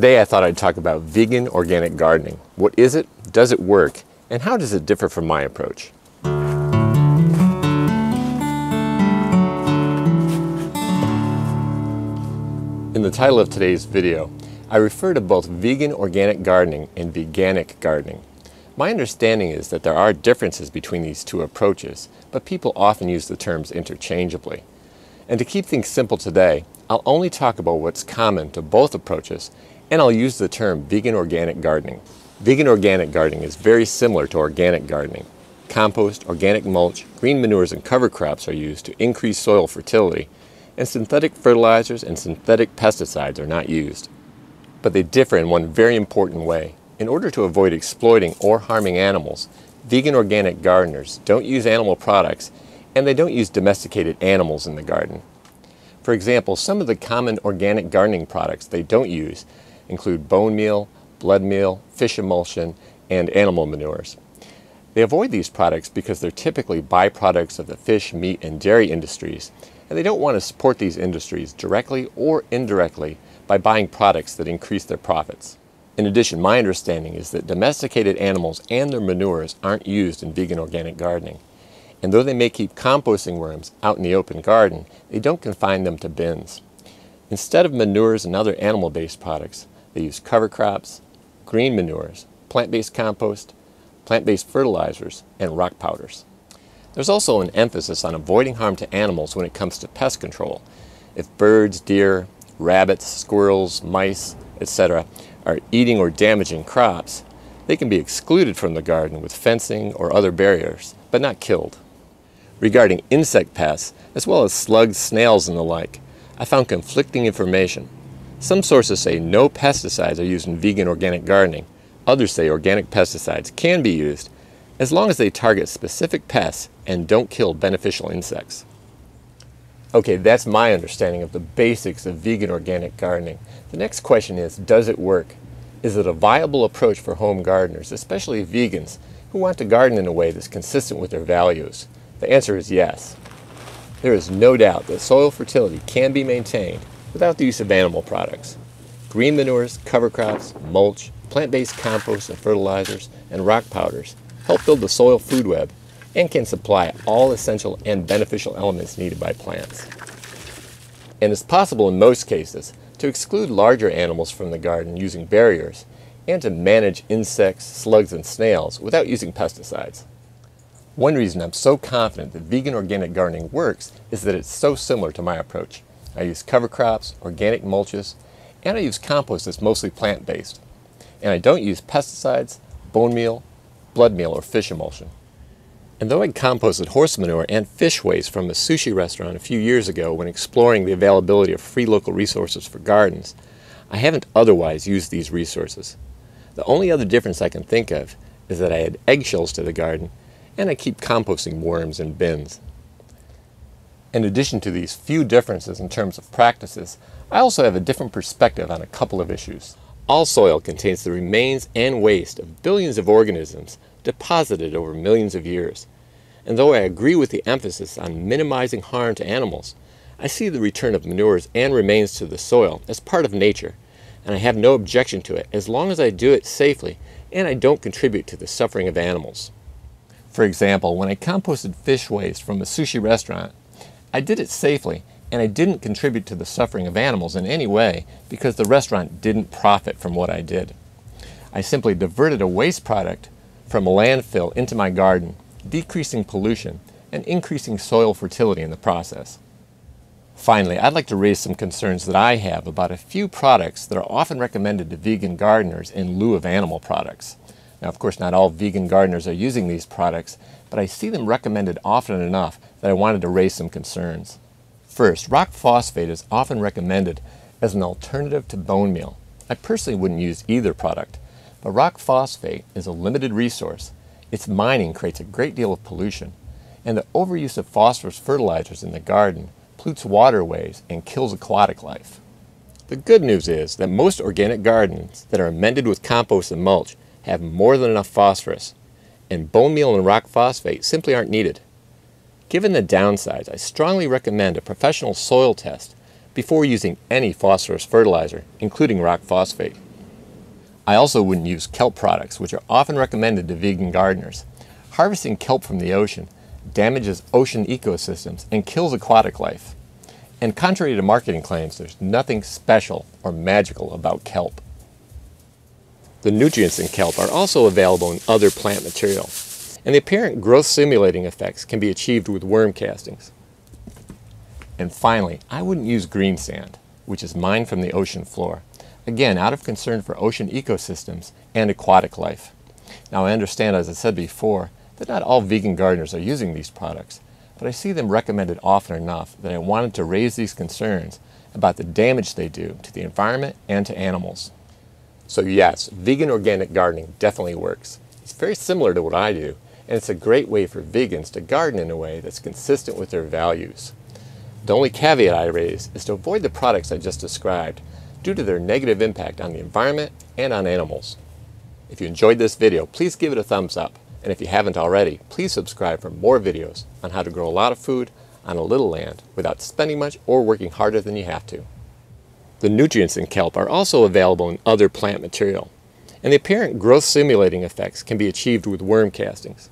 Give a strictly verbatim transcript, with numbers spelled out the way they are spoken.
Today I thought I'd talk about vegan organic gardening. What is it? Does it work? And how does it differ from my approach? In the title of today's video, I refer to both vegan organic gardening and veganic gardening. My understanding is that there are differences between these two approaches, but people often use the terms interchangeably. And to keep things simple today, I'll only talk about what's common to both approaches, and I'll use the term vegan organic gardening. Vegan organic gardening is very similar to organic gardening. Compost, organic mulch, green manures and cover crops are used to increase soil fertility, and synthetic fertilizers and synthetic pesticides are not used. But they differ in one very important way. In order to avoid exploiting or harming animals, vegan organic gardeners don't use animal products, and they don't use domesticated animals in the garden. For example, some of the common organic gardening products they don't use include bone meal, blood meal, fish emulsion, and animal manures. They avoid these products because they're typically byproducts of the fish, meat, and dairy industries, and they don't want to support these industries directly or indirectly by buying products that increase their profits. In addition, my understanding is that domesticated animals and their manures aren't used in vegan organic gardening. And though they may keep composting worms out in the open garden, they don't confine them to bins. Instead of manures and other animal-based products, they use cover crops, green manures, plant-based compost, plant-based fertilizers, and rock powders. There's also an emphasis on avoiding harm to animals when it comes to pest control. If birds, deer, rabbits, squirrels, mice, et cetera are eating or damaging crops, they can be excluded from the garden with fencing or other barriers, but not killed. Regarding insect pests, as well as slugs, snails, and the like, I found conflicting information. Some sources say no pesticides are used in vegan organic gardening. Others say organic pesticides can be used, as long as they target specific pests and don't kill beneficial insects. Okay, that's my understanding of the basics of vegan organic gardening. The next question is, does it work? Is it a viable approach for home gardeners, especially vegans, who want to garden in a way that's consistent with their values? The answer is yes. There is no doubt that soil fertility can be maintained without the use of animal products. Green manures, cover crops, mulch, plant-based compost and fertilizers, and rock powders help build the soil food web and can supply all essential and beneficial elements needed by plants. And it's possible in most cases to exclude larger animals from the garden using barriers, and to manage insects, slugs, and snails without using pesticides. One reason I'm so confident that vegan organic gardening works is that it's so similar to my approach. I use cover crops, organic mulches, and I use compost that's mostly plant-based. And I don't use pesticides, bone meal, blood meal, or fish emulsion. And though I composted horse manure and fish waste from a sushi restaurant a few years ago when exploring the availability of free local resources for gardens, I haven't otherwise used these resources. The only other difference I can think of is that I add eggshells to the garden, and I keep composting worms in bins. In addition to these few differences in terms of practices, I also have a different perspective on a couple of issues. All soil contains the remains and waste of billions of organisms deposited over millions of years. And though I agree with the emphasis on minimizing harm to animals, I see the return of manures and remains to the soil as part of nature, and I have no objection to it as long as I do it safely and I don't contribute to the suffering of animals. For example, when I composted fish waste from a sushi restaurant, I did it safely and I didn't contribute to the suffering of animals in any way because the restaurant didn't profit from what I did. I simply diverted a waste product from a landfill into my garden, decreasing pollution and increasing soil fertility in the process. Finally, I'd like to raise some concerns that I have about a few products that are often recommended to vegan gardeners in lieu of animal products. Now, of course, not all vegan gardeners are using these products, but I see them recommended often enough that I wanted to raise some concerns. First, rock phosphate is often recommended as an alternative to bone meal. I personally wouldn't use either product. But rock phosphate is a limited resource. Its mining creates a great deal of pollution, and the overuse of phosphorus fertilizers in the garden pollutes waterways and kills aquatic life. The good news is that most organic gardens that are amended with compost and mulch have more than enough phosphorus, and bone meal and rock phosphate simply aren't needed. Given the downsides, I strongly recommend a professional soil test before using any phosphorus fertilizer, including rock phosphate. I also wouldn't use kelp products, which are often recommended to vegan gardeners. Harvesting kelp from the ocean damages ocean ecosystems and kills aquatic life. And contrary to marketing claims, there's nothing special or magical about kelp. The nutrients in kelp are also available in other plant material, and the apparent growth-stimulating effects can be achieved with worm castings. And finally, I wouldn't use greensand, which is mined from the ocean floor, again out of concern for ocean ecosystems and aquatic life. Now I understand, as I said before, that not all vegan gardeners are using these products, but I see them recommended often enough that I wanted to raise these concerns about the damage they do to the environment and to animals. So yes, vegan organic gardening definitely works. It's very similar to what I do, and it's a great way for vegans to garden in a way that's consistent with their values. The only caveat I raise is to avoid the products I just described due to their negative impact on the environment and on animals. If you enjoyed this video, please give it a thumbs up. And if you haven't already, please subscribe for more videos on how to grow a lot of food on a little land without spending much or working harder than you have to. The nutrients in kelp are also available in other plant material, and the apparent growth-stimulating effects can be achieved with worm castings.